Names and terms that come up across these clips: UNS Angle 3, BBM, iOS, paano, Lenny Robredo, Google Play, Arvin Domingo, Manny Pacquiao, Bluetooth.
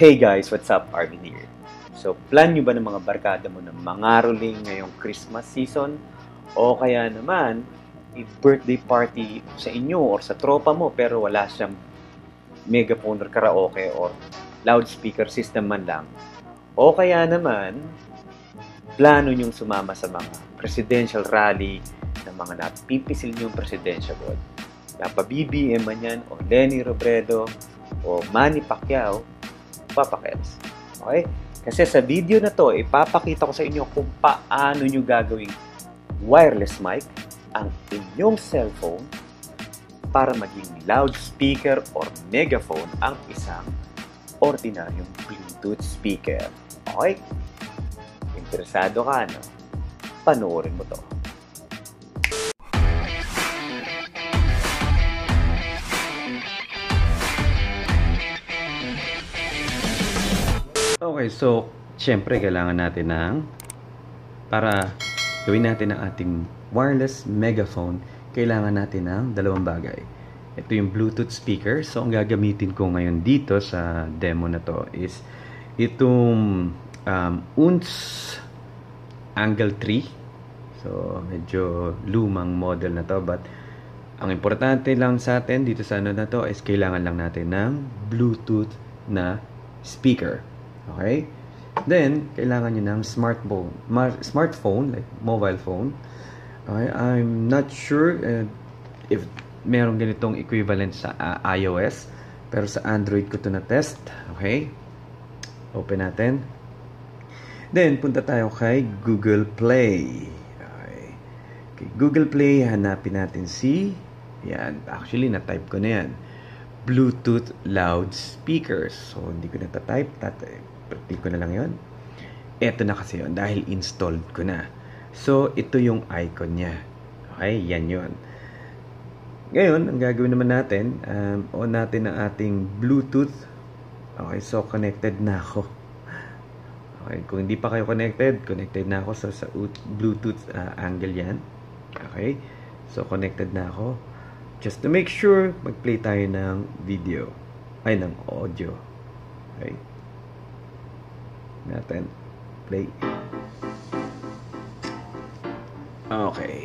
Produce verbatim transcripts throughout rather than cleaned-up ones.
Hey guys, what's up? Arvin here. So, plan nyo ba ng mga barkada mo na mangaroling ngayong Christmas season? O kaya naman, birthday party sa inyo or sa tropa mo pero wala siyang megaphone or karaoke or loudspeaker system man lang. O kaya naman, plano nyong sumama sa mga presidential rally ng mga napipisil nyong presidential vote. Napa B B M man yan, o Lenny Robredo, o Manny Pacquiao, papakels. Okay? Kasi sa video na to, ipapakita ko sa inyo kung paano nyo gagawing wireless mic ang inyong cellphone para maging loudspeaker or megaphone ang isang ordinaryong Bluetooth speaker. Okay? Interesado ka, no? Panoorin mo to. Okay, so, syempre, kailangan natin ng, para gawin natin ang ating wireless megaphone, kailangan natin ng dalawang bagay. Ito yung Bluetooth speaker. So, ang gagamitin ko ngayon dito sa demo na to is itong um, U N S Angle three. So, medyo lumang model na to. But, ang importante lang sa atin dito sa ano na to is kailangan lang natin ng Bluetooth na speaker. Okay? Then, kailangan nyo ng smartphone. Smartphone, like mobile phone. Okay? I'm not sure uh, if meron ganitong equivalent sa uh, i O S. Pero sa Android ko ito na-test. Okay? Open natin. Then, punta tayo kay Google Play. Okay. Okay, Google Play, hanapin natin si... Yan. Actually, na-type ko na yan. Bluetooth loudspeakers. So, hindi ko na tatype. Tatype ko na lang yun. Eto na kasi yun. Dahil installed ko na. So, ito yung icon niya. Okay? Yan yun. Ngayon, ang gagawin naman natin, um, on natin ang ating Bluetooth. Okay? So, connected na ako. Okay? Kung hindi pa kayo connected, connected na ako. So, sa Bluetooth uh, angle yan. Okay? So, connected na ako. Just to make sure, mag-play tayo ng video. Ay, ng audio. Okay. Natin. Play. Okay.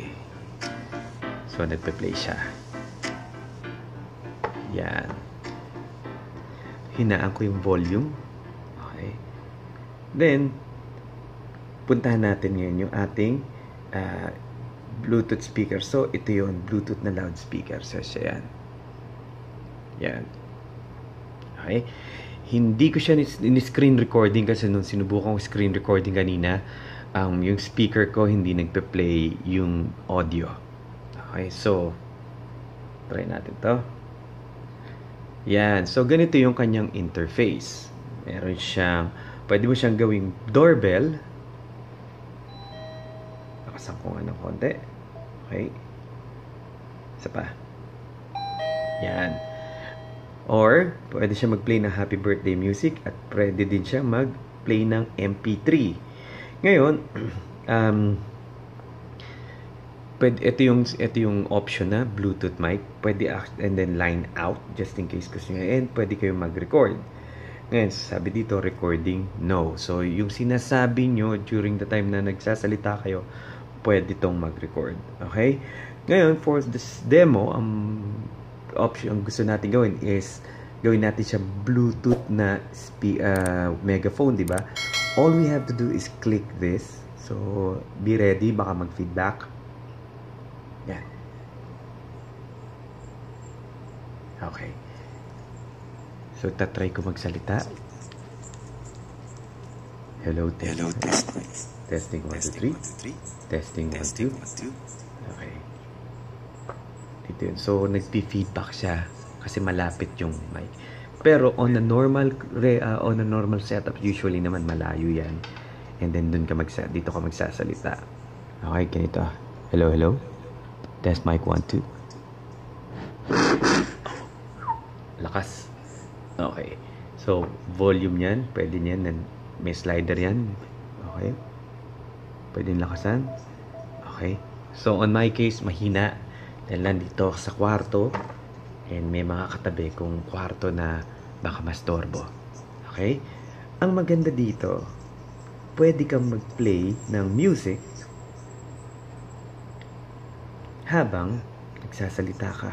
So, nagpa-play siya. Yan. Hinaan ko yung volume. Okay. Then, puntahan natin ngayon yung ating uh, Bluetooth speaker. So, ito yun. Bluetooth na loudspeaker. So, siya yan. Yan. Okay. Hindi ko siya in-screen recording kasi nung sinubukan ko screen recording kanina, um, yung speaker ko hindi nagpe-play yung audio. Okay. So, try natin to. Yan. So, ganito yung kanyang interface. Meron siyang, pwede mo siyang gawing doorbell. Sangkungan ng konti. Okay. Isa pa. Yan. Or, pwede siya mag-play ng happy birthday music at pwede din siya mag-play ng M P three. Ngayon, um, pwede, ito, yung, ito yung option na Bluetooth mic. Pwede and then line out just in case gusto nyo. And pwede kayo mag-record. Ngayon, sabi dito, recording, no. So, yung sinasabi nyo during the time na nagsasalita kayo, pwede itong mag-record. Okay? Ngayon, for this demo, ang option ang gusto natin gawin is gawin natin siya Bluetooth na uh, megaphone, di ba? All we have to do is click this. So, be ready. Baka mag-feedback. Yan. Okay. So, tatry ko magsalita. Hello, test. Hello, test. Testing one two three. Testing one two. Okay. Dito yun. So, nagpi-feedback siya kasi malapit yung mic. Pero on a normal uh, on a normal setup, usually naman malayo yan. And then dun ka magsa dito ka magsasalita. Okay, ganito. Hello, hello. Test mic one two. Lakas. Okay. So, volume yan. Pwede niyan. May slider yan. Okay. Pwede lakasan. Okay. So, on my case, mahina. Dahil nandito sa kwarto. And may mga katabi kong kwarto na baka mas torbo. Okay? Ang maganda dito, pwede kang mag-play ng music habang nagsasalita ka.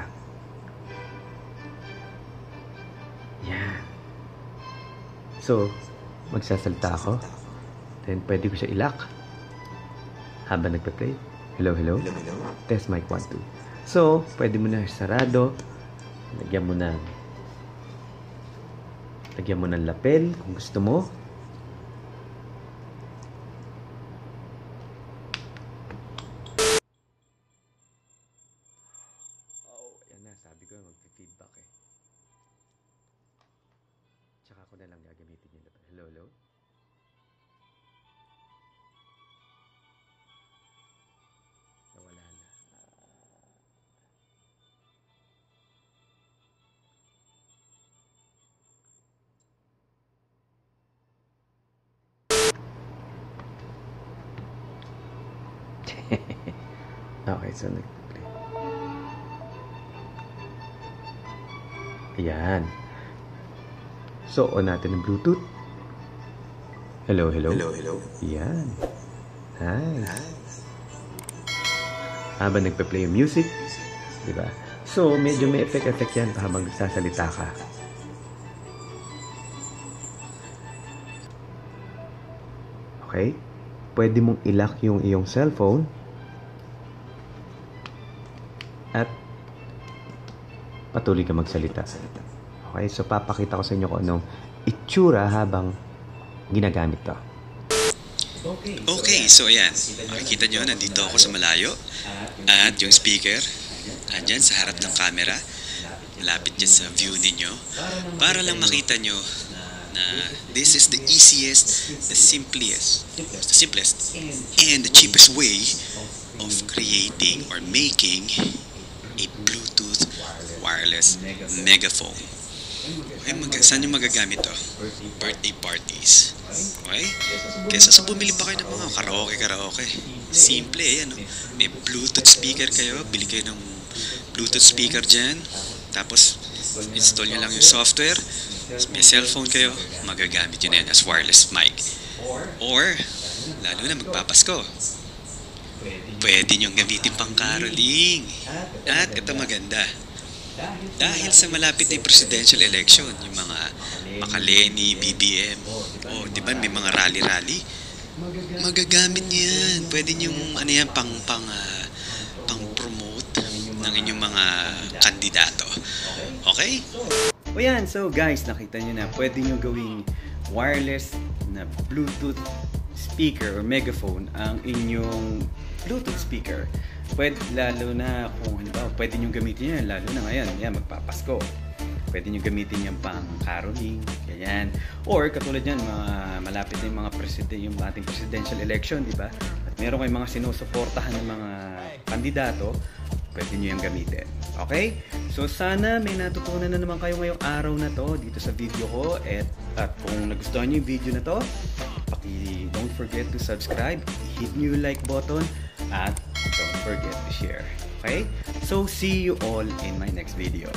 Yan. So, magsasalita ako. Then, pwede ko siya ilak habang nagpa-play. Hello, hello. Hello, hello. Test mic one, two. So, pwede mo na sarado. Lagyan mo na Lagyan mo ng lapel kung gusto mo. Oh, yan na. Sabi ko mag-feedback eh. Tsaka ko na lang gagamitin yung lapel. Hello, hello? Nawala na. Okay, so nag-play. Ayan. So, on natin ng Bluetooth. Hello, hello. Hello, hello. Ayan. Nice. Habang nagpa-play yung music. Diba? So, medyo may effect-effect yan habang nagsasalita ka. Okay? Pwede mong ilock yung iyong cellphone. At patuloy ka magsalita. Okay, so papakita ko sa inyo kung anong itsura habang ginagamit to. Okay, so ayan. Makikita nyo, nandito ako sa malayo. At yung speaker, andyan sa harap ng camera. Malapit dyan sa view ninyo. Para lang makita nyo na this is the easiest, the simplest, the simplest, and the cheapest way of creating or making a Bluetooth wireless megaphone. Okay, mag saan yung magagamit to? Birthday parties. Okay? Kesa sa bumili pa kayo ng mga karaoke-karaoke. Simple eh, ano? May Bluetooth speaker kayo. Bili kayo ng Bluetooth speaker dyan. Tapos, install nyo lang yung software. May cellphone kayo. Magagamit yun yan as wireless mic. Or, lalo na magpapasko. Pwede niyong gamitin pang caroling. At ito maganda. Dahil sa malapit na presidential election, yung mga Makaleni, B B M, o oh, di ba may mga rally-rally, magagamit niyo yan. Pwede niyong ano yan, pang, pang, uh, pang promote ng inyong mga kandidato. Okay? O yan, so guys, nakita niyo na pwede niyong gawing wireless na Bluetooth speaker or megaphone ang inyong Bluetooth speaker. Pwede, lalo na kung halimbawa, pwede nyo gamitin yan, lalo na ngayon, yan, magpapasko. Pwede nyo gamitin yan pang caroling, ganyan. Or katulad yan, mga, malapit na yung mga president, yung ating presidential election, di ba? At meron kayong mga sinusuportahan ng mga kandidato, pwede nyo yung gamitin. Okay? So sana may natutunan na naman kayo ngayong araw na to dito sa video ko. At, at kung nagustuhan nyo yung video na to, paki, don't forget to subscribe, hit nyo yung like button, at don't forget to share. Okay? So see you all in my next video.